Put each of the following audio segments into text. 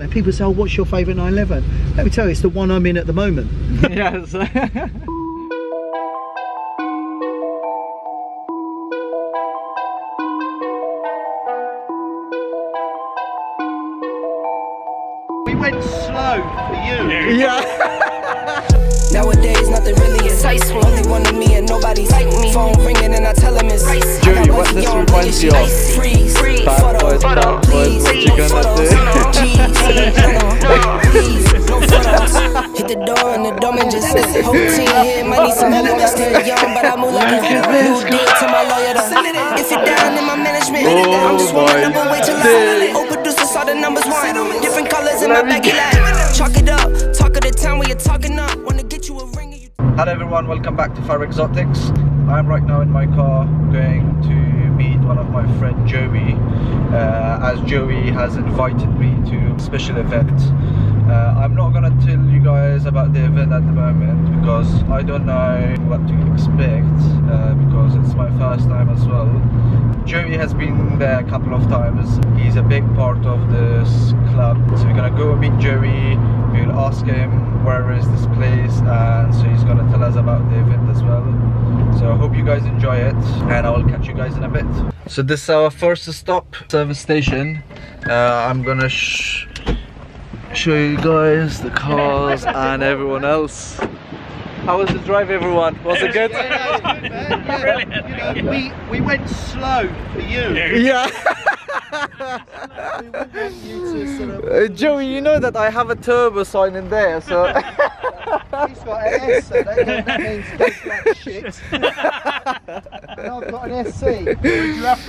And people say, oh, what's your favourite 911? Let me tell you, it's the one I'm in at the moment. Yes. We went slow for you. Yeah. Nowadays, nothing really insightful. Only one of me and nobody's like me. Phone ringing and I tell them it's ice. Julie, what this reminds you of? Bad boys, bad boys, what you gonna do? Hit the door and the dumb and just says, whole team here might need some help. I'm still young, but I move like a new dick to my lawyer. If you're down in my management, I'm just warming up and wait till I open the saw the numbers one. Different colors in my baggy light. Chalk it up, talk of the time when you're talking up. Hello everyone, welcome back to FarExotics. I'm right now in my car going to meet one of my friend Joey, as Joey has invited me to a special event. I'm not gonna tell you guys about the event at the moment because I don't know what to expect, because it's my first time as well. Joey has been there a couple of times. He's a big part of this club, so we're gonna go meet Joey. We'll ask him where is this place, and so he's gonna tell us about the event as well. So I hope you guys enjoy it, and I will catch you guys in a bit. So this is our first stop, service station. I'm gonna show you guys the cars and everyone else. How was the drive, everyone? Was it good? Yeah, it was good, man. Brilliant. Yeah, you know, we went slow for you. Yeah. Joey, you know that I have a turbo sign in there, so he's got an S, so that means like shit. And I've got an SC,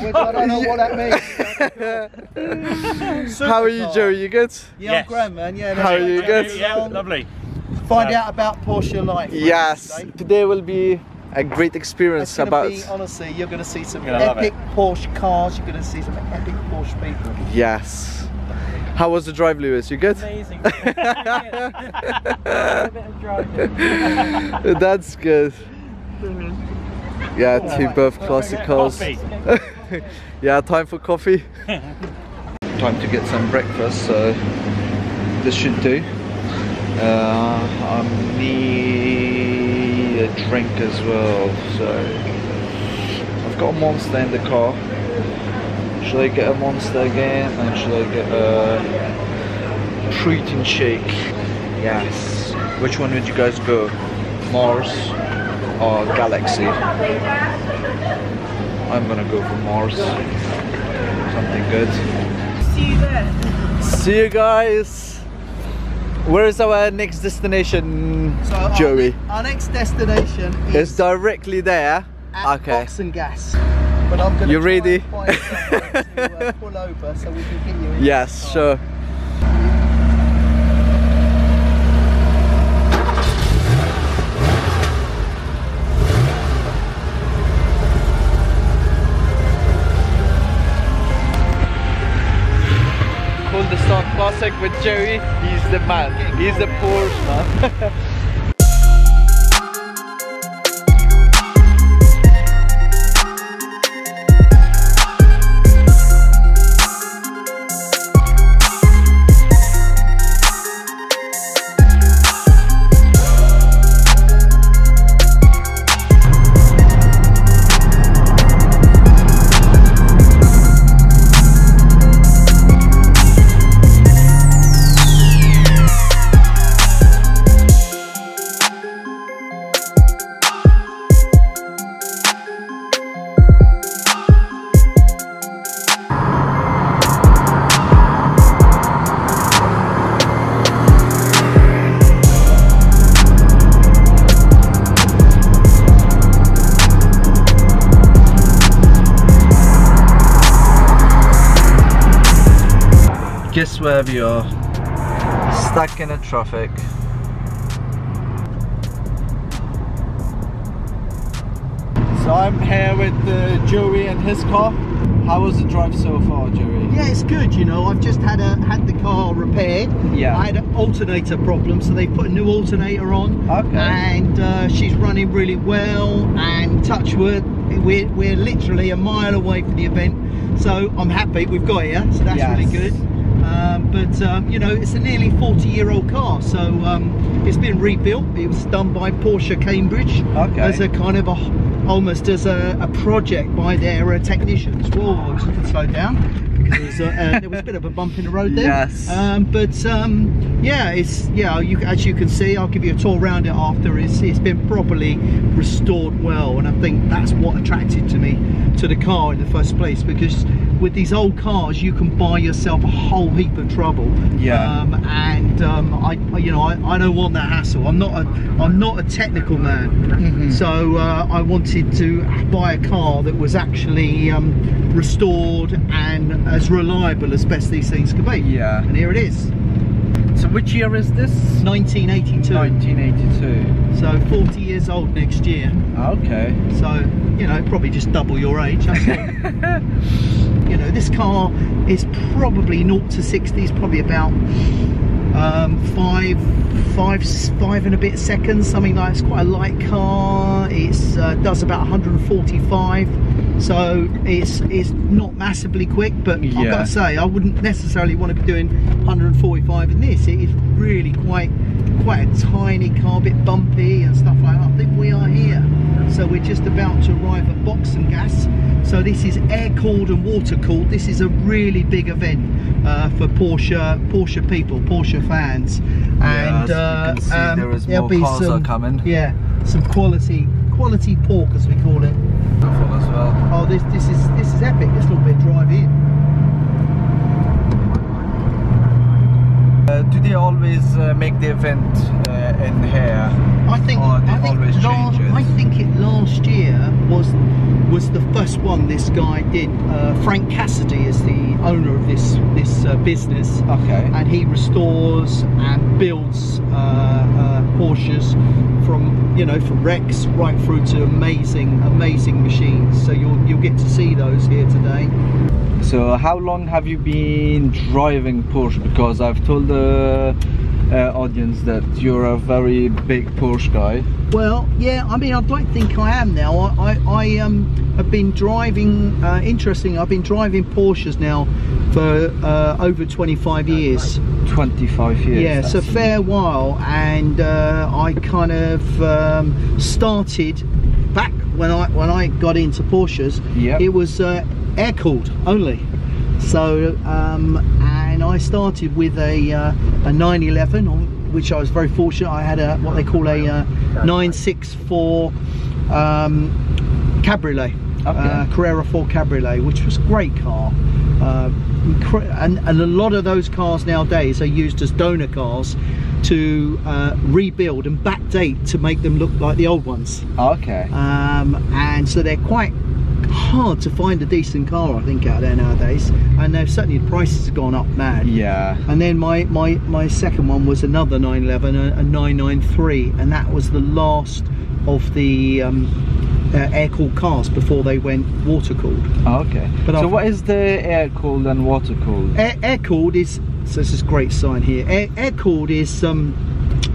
which I don't know what that means. How are you, Joey? You good? Yeah, yes. I'm grand, man. Yeah. How are you? Good? Yeah, lovely. Find out about Porsche life. Yes, today will be a great experience. It's about be, honestly, you're going to see some epic Porsche cars, you're going to see some epic Porsche people. Yes. How was the drive, Lewis? You good? Amazing. A bit of driving. That's good. Yeah, two both classic cars. Yeah, time for coffee. Time to get some breakfast, so this should do. I need a drink as well, so I've got a Monster in the car. Should I get a Monster again, and should I get a protein shake? Yes. Which one would you guys go? Mars or Galaxy? I'm gonna go for Mars. Something good. See you there. See you guys. Where is our next destination, so Joey? Our next destination is directly there. At Boxengasse. But I'm going to pull over so we can get you in. Yes, sure. Classic with Joey, he's the man, he's the Porsche man. Guess where we are, stuck in the traffic. So I'm here with Joey and his car. How was the drive so far, Joey? Yeah, it's good, you know. I've just had the car repaired. Yeah. I had an alternator problem, so they put a new alternator on. Okay. And she's running really well, and touch wood, we're literally a mile away from the event. So I'm happy we've got here, so that's really good. But you know, it's a nearly 40-year-old car, so it's been rebuilt. It was done by Porsche Cambridge, okay, as a kind of almost as a project by their technicians. Whoa, I should slow down. There was a bit of a bump in the road there. Yes. Yeah, as you can see, I'll give you a tour around it after. It's been properly restored well, and I think that's what attracted me to the car in the first place, because with these old cars you can buy yourself a whole heap of trouble. Yeah. I don't want that hassle. I'm not a technical man. Mm-hmm. So I wanted to buy a car that was actually restored and as reliable as best these things could be. Yeah. And here it is. So which year is this? 1982. 1982. So 40 years old next year. Okay. So, you know, probably just double your age. That's it. You know, this car is probably 0 to 60 is probably about five and a bit seconds, something like that. It's quite a light car. It does about 145. So it's not massively quick, but yeah. I've got to say, I wouldn't necessarily want to be doing 145 in this. It is really quite a tiny car, a bit bumpy and stuff like that. I think we are here. So we're just about to arrive at Boxengasse. So this is air-cooled and water-cooled. This is a really big event for Porsche people, Porsche fans. Yeah, and as you can see, there is more cars are coming. Yeah, some quality pork, as we call it. As well. Oh, this is epic. This little bit drive in. Do they always make the event in here? I think it last year was the first one this guy did. Frank Cassidy is the owner of this business. Okay. And he restores and builds Porsches from wrecks right through to amazing machines. So you'll get to see those here today. So how long have you been driving Porsche? Because I've told the audience that you're a very big Porsche guy. Well, yeah, I mean, I don't think I am now. I've been driving, I've been driving Porsches now for over 25 years. 25 years? Yeah, it's a fair while, and I kind of started back when I got into Porsches. Yep. It was air-cooled only. So, and I started with a 911, on which I was very fortunate. I had a what they call a 964 Cabriolet, okay. Carrera 4 Cabriolet, which was a great car. And a lot of those cars nowadays are used as donor cars to rebuild and backdate to make them look like the old ones. Okay. And so they're quite hard to find a decent car, I think, out there nowadays, and they've certainly the prices have gone up mad. Yeah. And then my second one was another 911, a 993, and that was the last of the air-cooled cars before they went water-cooled. Okay. But so what is the air-cooled and water-cooled? Air-cooled is, so this is a great sign here, air-cooled is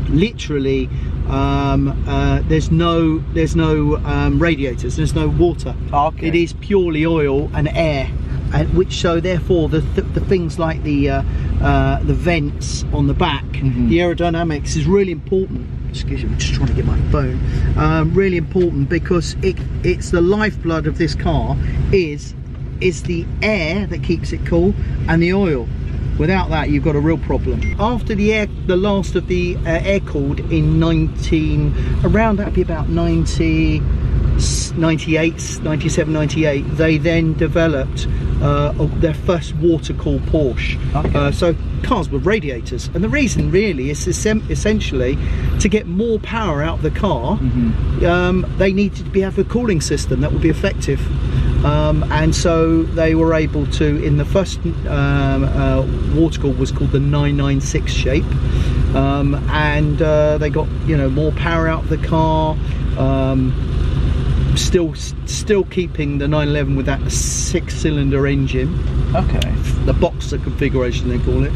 literally there's no radiators, there's no water. Okay. It is purely oil and air, and which so therefore the things like the vents on the back, mm-hmm. the aerodynamics is really important. Excuse me, I'm just trying to get my phone. Really important, because it's the lifeblood of this car is the air that keeps it cool and the oil. Without that, you've got a real problem. After the last of the air-cooled in about 1997, 98, they then developed their first water-cooled Porsche. Okay. So cars with radiators, and the reason really is essentially to get more power out of the car. Mm-hmm. They needed to have a cooling system that would be effective. And so they were able to, in the first water-cooled was called the 996 shape, and they got, you know, more power out of the car, still keeping the 911 with that 6-cylinder engine. Okay. The boxer configuration they call it.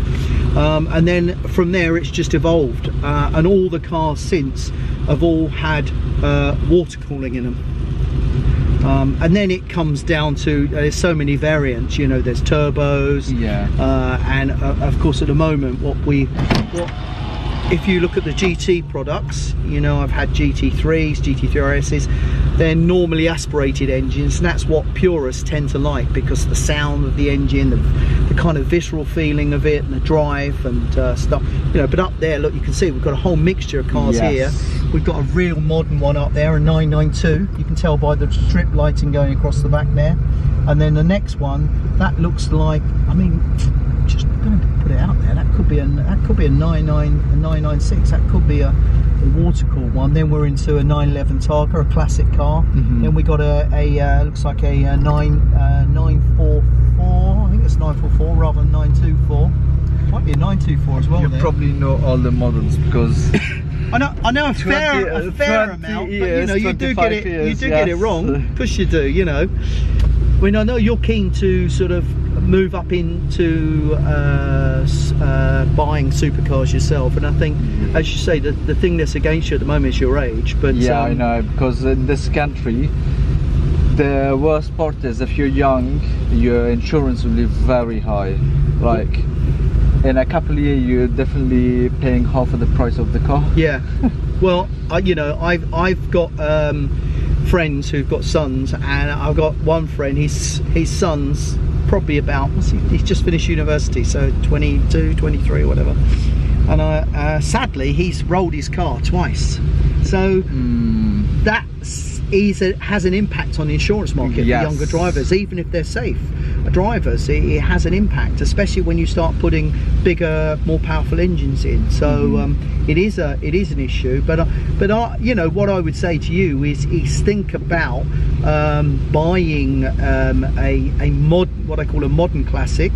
And then from there it's just evolved, and all the cars since have all had water cooling in them. And then it comes down to there's so many variants, you know, there's turbos, yeah, and of course at the moment if you look at the GT products, you know, I've had GT3s, GT3RSs, they're normally aspirated engines, and that's what purists tend to like, because the sound of the engine, the kind of visceral feeling of it, and the drive and stuff, you know. But up there, look, you can see we've got a whole mixture of cars. Yes. Here we've got a real modern one up there, a 992. You can tell by the strip lighting going across the back there. And then the next one, that looks like, I mean, just going to put it out there, that could be a 996, that could be a water cool one. Then we're into a 911 Targa, a classic car. Mm-hmm. Then we got a looks like a 944, I think it's 944 rather than 924. Might be a 924 as well. You probably know all the models because I know a fair amount, years, but you know, you do get it, years, you do yes. get it wrong, because you do, you know. I mean, I know you're keen to sort of move up into buying supercars yourself, and I think, as you say, the thing that's against you at the moment is your age. But yeah, I know, because in this country, the worst part is if you're young, your insurance will be very high. Like in a couple of years, you're definitely paying half of the price of the car. Yeah. Well, you know, I've got friends who've got sons, and I've got one friend, his son's probably about, he's just finished university, so 22, 23 or whatever, and sadly he's rolled his car twice, so that has an impact on the insurance market. Yes. For younger drivers, even if they're safe drivers, it has an impact, especially when you start putting bigger, more powerful engines in. So it is an issue. But you know what I would say to you is think about buying what I call a modern classic,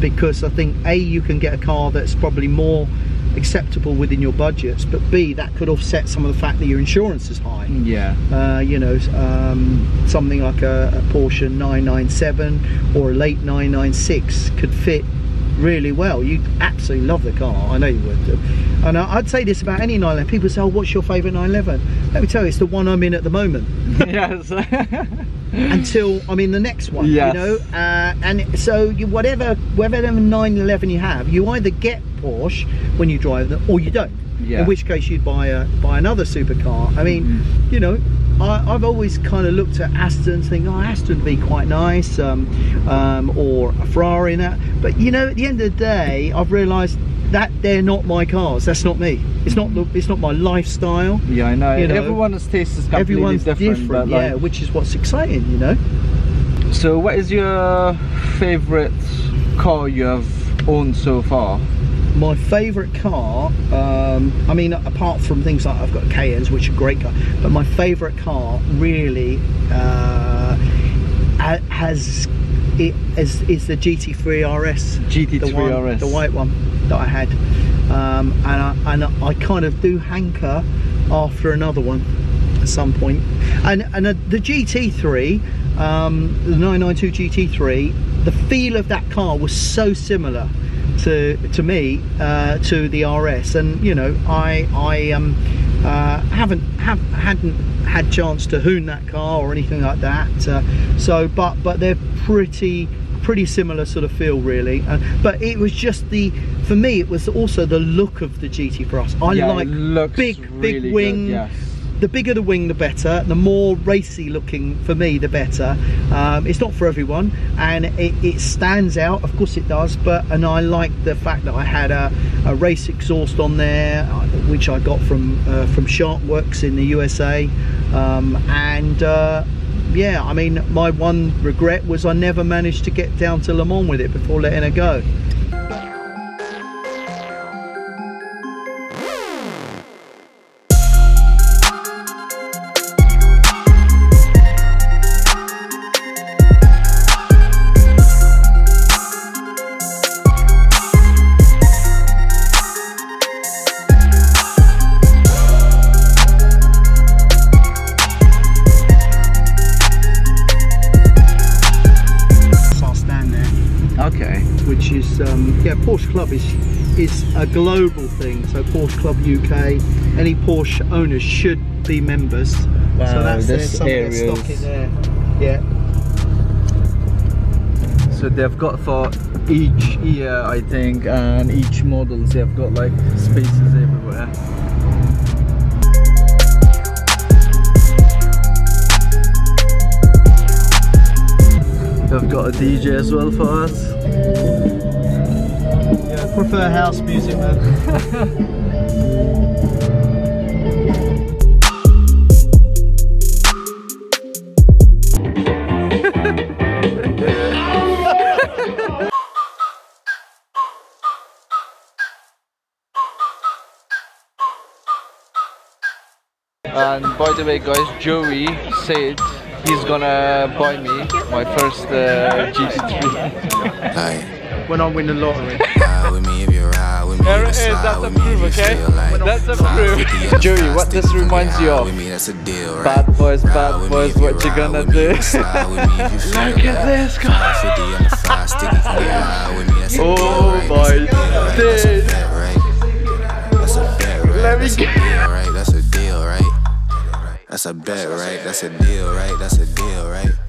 because I think A, you can get a car that's probably more acceptable within your budgets, but B, that could offset some of the fact that your insurance is high. Yeah. You know, something like a Porsche 997 or a late 996 could fit really well. You'd absolutely love the car, I know you would. And I'd say this about any 911. People say, oh, what's your favourite 911? Let me tell you, it's the one I'm in at the moment. Yes. Until I'm in the next one. Yes. You know, and so you, whatever 911 you have, you either get Porsche when you drive them, or you don't. Yeah. In which case you'd buy another supercar. I mean, you know, I've always kind of looked at Aston's, thinking, oh, Aston would be quite nice, or a Ferrari and that. But you know, at the end of the day, I've realised that they're not my cars. That's not me. It's not my lifestyle. Yeah, I know. You know, everyone's taste is completely different. But yeah, like, which is what's exciting, you know. So, what is your favourite car you have owned so far? My favourite car, I mean, apart from things like I've got Cayennes, which are great cars, but my favourite car really is the GT3RS. GT3RS, the white one that I had, and I kind of do hanker after another one at some point. And the GT3, the 992 GT3, the feel of that car was so similar to me to the RS, and you know, I hadn't had chance to hoon that car or anything like that, so but they're pretty similar sort of feel, really. But it was just for me it was also the look of the GT4S. I yeah, like big really big wing. Good, yes. The bigger the wing, the better. The more racy looking, for me, the better. It's not for everyone, and it stands out, of course it does. But and I like the fact that I had a race exhaust on there, which I got from Sharkworks in the USA. Yeah, I mean, my one regret was I never managed to get down to Le Mans with it before letting it go. Porsche Club is is a global thing. So Porsche Club UK, any Porsche owners should be members. Wow, so that's there, some of their stock is there. Yeah. So they've got for each year, I think, and each model, they've got like spaces everywhere. They've got a DJ as well for us. Yeah, I prefer house music, man. And by the way guys, Joey said he's gonna buy me my first GT3. Hey. When I win the lottery. There it is, that's a proof, okay? That's a proof. Joey, what this reminds you of? Bad boys, what you gonna do? Look at this guy! Oh my days! Let me get... That's a bet, right? That's a deal, right? That's a deal, right?